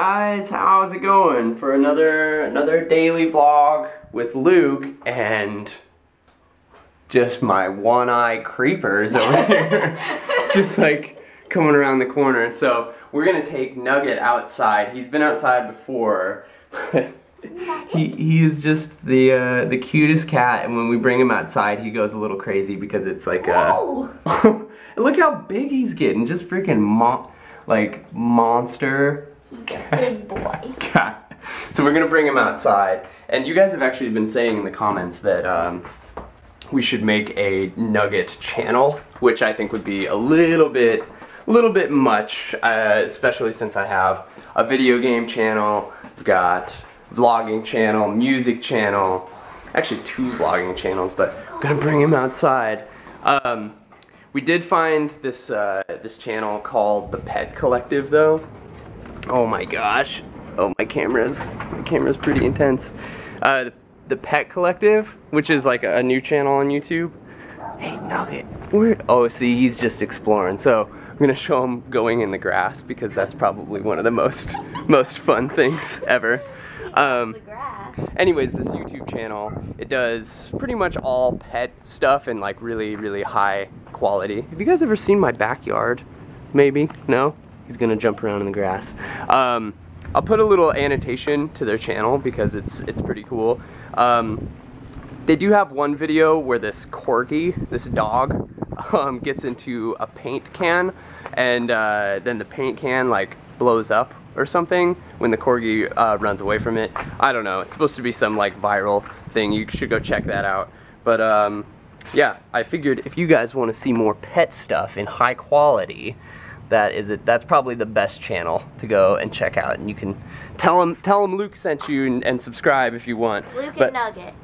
guys, how's it going? For another daily vlog with Luke and just my one-eyed creepers over here, just like coming around the corner. So we're gonna take Nugget outside. He's been outside before, but he is just the cutest cat. And when we bring him outside, he goes a little crazy because it's like a look how big he's getting, just freaking monster. He's a big boy. God. So we're gonna bring him outside, and you guys have actually been saying in the comments that we should make a Nugget channel, which I think would be a little bit much, especially since I have a video game channel, I've got vlogging channel, music channel, actually two vlogging channels, but I'm gonna bring him outside. We did find this this channel called the Pet Collective, though. Oh my gosh! Oh, my camera's pretty intense. The Pet Collective, which is like a new channel on YouTube. Hey Nugget, where? Oh, see, he's just exploring. So I'm gonna show him going in the grass because that's probably one of the most fun things ever. Anyways, this YouTube channel, it does pretty much all pet stuff and like really high quality. Have you guys ever seen my backyard? Maybe? No? He's gonna jump around in the grass. I'll put a little annotation to their channel because it's pretty cool. They do have one video where this Corgi, this dog, gets into a paint can, and then the paint can like blows up or something when the Corgi runs away from it. I don't know, it's supposed to be some like viral thing. You should go check that out. But yeah, I figured if you guys want to see more pet stuff in high quality, that is it. That's probably the best channel to go and check out, and you can tell them Luke sent you and subscribe if you want. Luke and Nugget.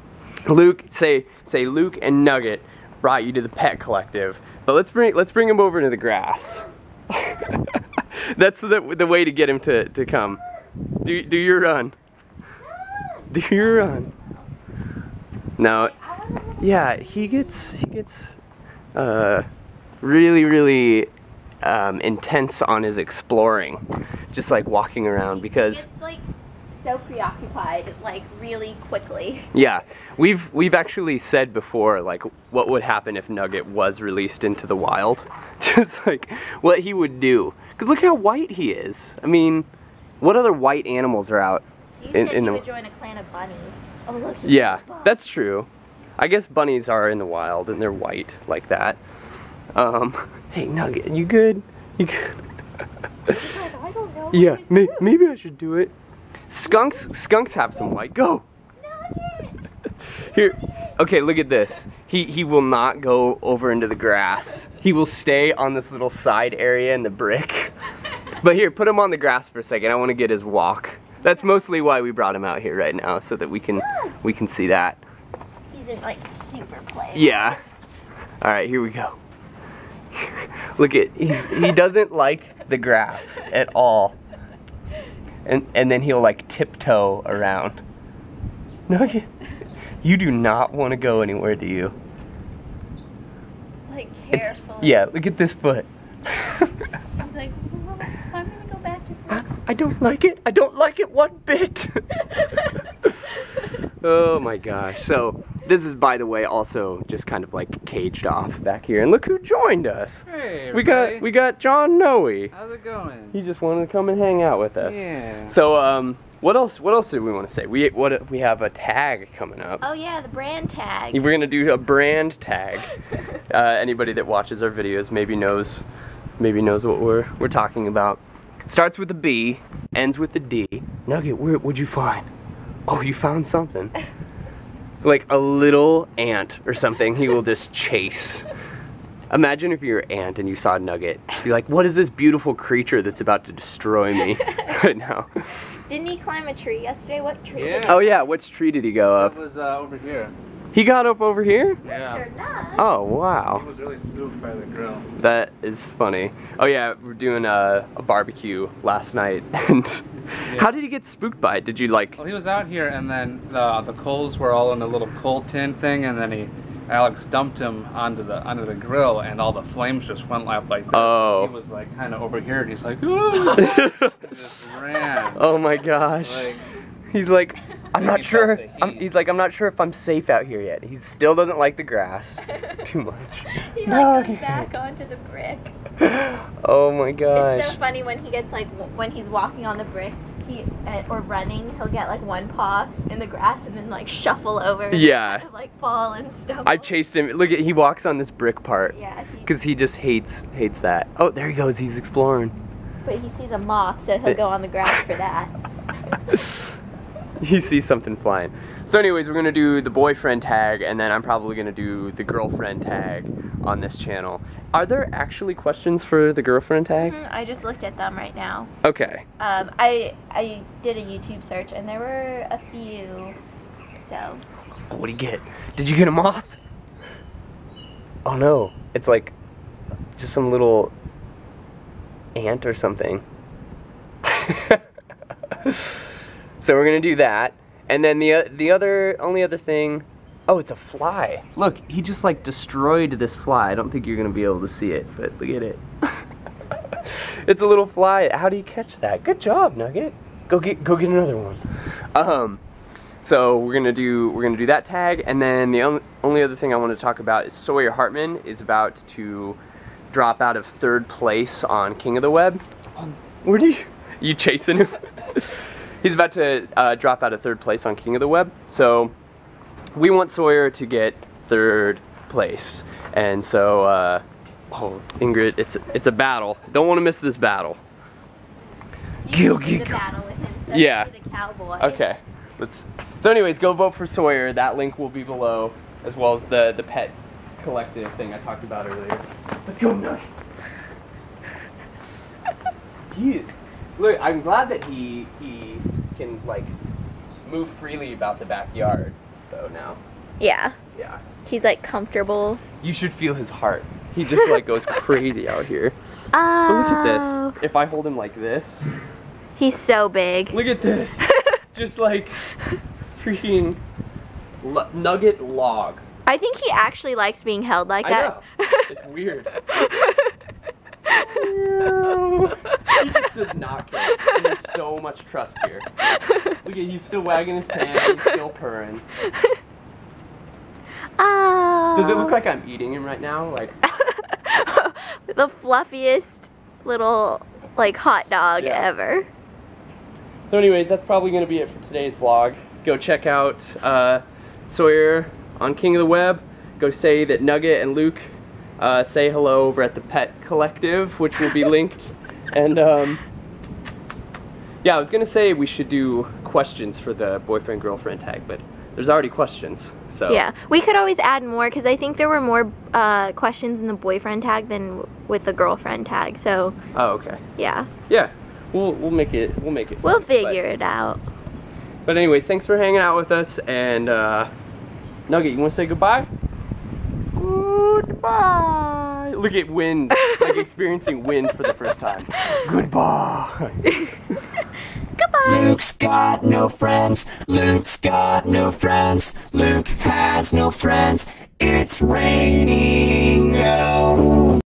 Luke, say Luke and Nugget brought you to the Pet Collective. But let's bring him over to the grass. That's the way to get him to come. Do your run. Do your run. No. Yeah, he gets really intense on his exploring, just like walking around, because it's like so preoccupied like really quickly. Yeah, we've actually said before like what would happen if Nugget was released into the wild, just like what he would do, because look how white he is. I mean, what other white animals are out? You said he would join a clan of bunnies. Oh look, yeah, that's true. I guess bunnies are in the wild and they're white like that. Hey Nugget, you good? You good? I don't know. Yeah, maybe I should do it. Skunks have some white. Go. Nugget. Here. Okay, look at this. He will not go over into the grass. He will stay on this little side area in the brick. But here, put him on the grass for a second. I want to get his walk. That's mostly why we brought him out here right now, so that we can see that. He's in like super play. Yeah. All right, here we go. Look at, he doesn't like the grass at all. And then he'll like tiptoe around. Nugget, you do not want to go anywhere, do you? Like careful. Yeah, look at this foot. He's like, well, I'm gonna go back to the... I don't like it. I don't like it one bit. Oh my gosh. So this is, by the way, also just kind of like caged off back here. And look who joined us. Hey, we got John Noe. How's it going? He just wanted to come and hang out with us. Yeah. So what else did we want to say? We have a tag coming up. Oh yeah, the brand tag. We're gonna do a brand tag. Anybody that watches our videos maybe knows what we're talking about. Starts with a B, ends with a D. Nugget, what'd you find? Oh, you found something. Like a little ant or something, he will just chase. Imagine if you're an ant and you saw a Nugget. You're like, what is this beautiful creature that's about to destroy me right now? Didn't he climb a tree yesterday? What tree? Yeah. Oh yeah, which tree did he go up? It was over here. He got up over here? Yeah. Oh wow. He was really spooked by the grill. That is funny. Oh yeah, we're doing a barbecue last night, and yeah. How did he get spooked by it? Did you like... Well, he was out here, and then the coals were all in a little coal tin thing, and then he Alex dumped him onto the grill, and all the flames just went up like this. Oh. He was like kind of over here, and he's like, ooh, and just ran. Oh my gosh. Like, he's like, I'm not sure. He's like, I'm not sure if I'm safe out here yet. He still doesn't like the grass too much. He like goes back onto the brick. Oh my gosh. It's so funny when he gets like when he's walking on the brick. Or running, he'll get like one paw in the grass and then like shuffle over. Yeah. And kind of, like fall and stumble. I chased him. Look at, he walks on this brick part. Yeah. Because he just hates that. Oh, there he goes. He's exploring. But he sees a moth, so he'll go on the grass for that. He sees something flying. So anyways, we're gonna do the boyfriend tag, and then I'm probably gonna do the girlfriend tag on this channel. Are there actually questions for the girlfriend tag? Mm-hmm. I just looked at them right now. Okay. I did a YouTube search, and there were a few, so. What'd he get? Did you get a moth? Oh no, it's like just some little ant or something. So we're gonna do that, and then the only other thing, oh, it's a fly. Look, he just like destroyed this fly. I don't think you're gonna be able to see it, but look at it. It's a little fly. How do you catch that? Good job, Nugget. Go get another one. So we're gonna do that tag, and then the only other thing I want to talk about is Sawyer Hartman is about to drop out of 3rd place on King of the Web. Oh, where do you chasing him? He's about to drop out of 3rd place on King of the Web, so we want Sawyer to get 3rd place. And so, oh, Ingrid, it's a battle. Don't want to miss this battle. You can do the battle with him, so yeah. The cowboy. Okay. So anyways, go vote for Sawyer. That link will be below, as well as the Pet Collective thing I talked about earlier. Let's go, Nugget. Look, I'm glad that he can like move freely about the backyard though now. Yeah. Yeah. He's like comfortable. You should feel his heart. He just like goes crazy out here. Oh. But look at this. If I hold him like this. He's so big. Look at this. Just like freaking Nugget log. I think he actually likes being held like that. I know. It's weird. He just does not care. There's so much trust here. Look at, he's still wagging his tail and still purring. Does it look like I'm eating him right now? Like the fluffiest little like hot dog ever. So anyways, that's probably going to be it for today's vlog. Go check out Sawyer on King of the Web. Go say that Nugget and Luke say hello over at the Pet Collective, which will be linked. And yeah, I was gonna say we should do questions for the boyfriend girlfriend tag, but there's already questions, so yeah, we could always add more, because I think there were more questions in the boyfriend tag than with the girlfriend tag, so oh okay, yeah we'll make it fun, we'll figure it out. But anyways, thanks for hanging out with us, and Nugget, you want to say goodbye? Goodbye. Look at wind, like experiencing wind for the first time. Goodbye. Goodbye. Luke's got no friends. Luke's got no friends. Luke has no friends. It's raining. Oh.